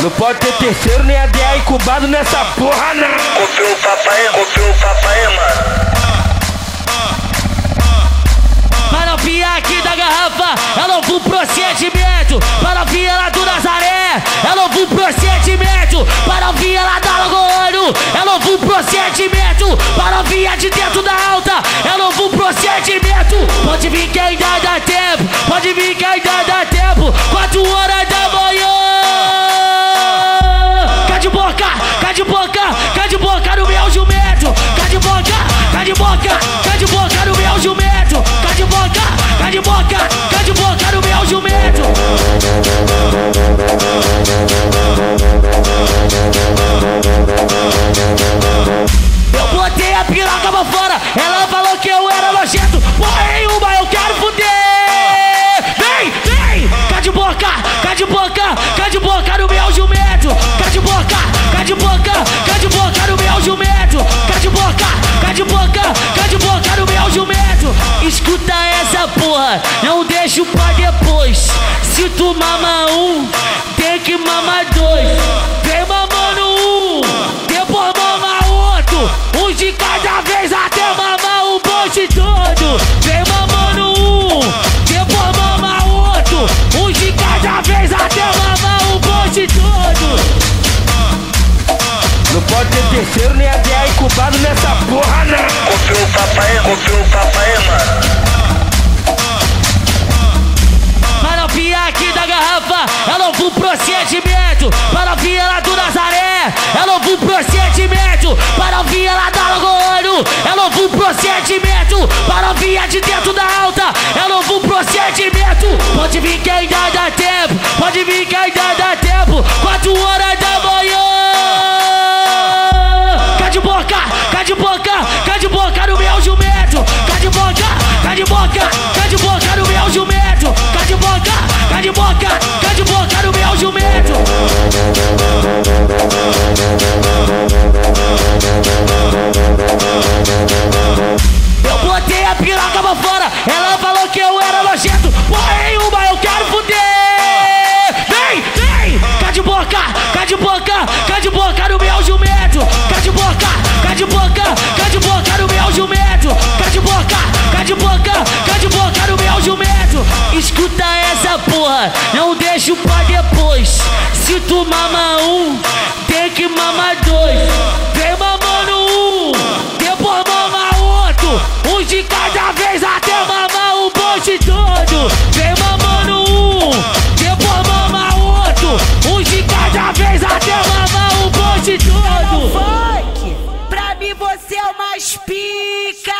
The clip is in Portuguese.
Não pode ter terceiro nem ADA incubado nessa porra, não. Confia o papai, mano. Maropinha aqui da garrafa, é novo procedimento. Maropinha lá do Nazaré, é novo procedimento. Maropinha lá da Lagoano, é novo procedimento. Maropinha de dentro da alta, é novo procedimento. Pode vir que ainda dá tempo, pode vir que ainda dá tempo. 4 horas da manhã. Cai de boca, cai de boca no meu jumento. Cai de boca, cai de boca, cai de boca no meu jumento. Cai de boca, cai de boca, cai de boca no meu jumento. Eu botei a piroca pra fora, ela falou que eu era nojento. Porra nenhuma, eu quero fuder. Vem, vem, cai de boca, cai de boca, cai de boca no meu jumento. Cai de boca, cai de boca no meu jumento. Cai de boca, cai de boca, cai de boca no meu jumento. Escuta essa porra, não deixo pra depois. Se tu mama um, tem que mamar dois. Vem mamando um, depois mama outro. Um de cada vez até mamar o bote todo. Vem mamando um, depois mama outro. Um de cada vez até mamar o bote todo. Não pode ter terceiro nem ADA incubado nessa porra, não. Confia o papai, mano. Maropinha aqui da garrafa, é novo procedimento. Maropinha lá do Nazaré, é novo procedimento. Maropinha lá da Lagoano, é novo procedimento. Maropinha de dentro da alta, é novo procedimento. Pode vir que ainda dá tempo, pode vir que ainda dá tempo. 4 horas da manhã. Cai de boca no meu jumento. Cai de boca, cai de boca, cai de boca no meu jumento. Cai de boca, cai de boca, cai de boca no meu jumento. Eu botei a piroca pra fora, ela falou que eu era nojento. Porra nenhuma, eu quero fuder. Vem, vem, cai de boca, cai de boca, cai de boca no meu jumento. Cai de boca, cai de boca, cai de boca no meu jumento. Cai de boca, cai de boca, cai de boca no meu jumento. Escuta essa porra, não deixo pra depois. Se tu mama um, tem que mamar dois. Vem mamando um, depois mama outro. Um de cada vez até mamar o bote todo. Vem mamando um, depois mama outro. Um de cada vez até mamar o bote todo. Você é o mais pica.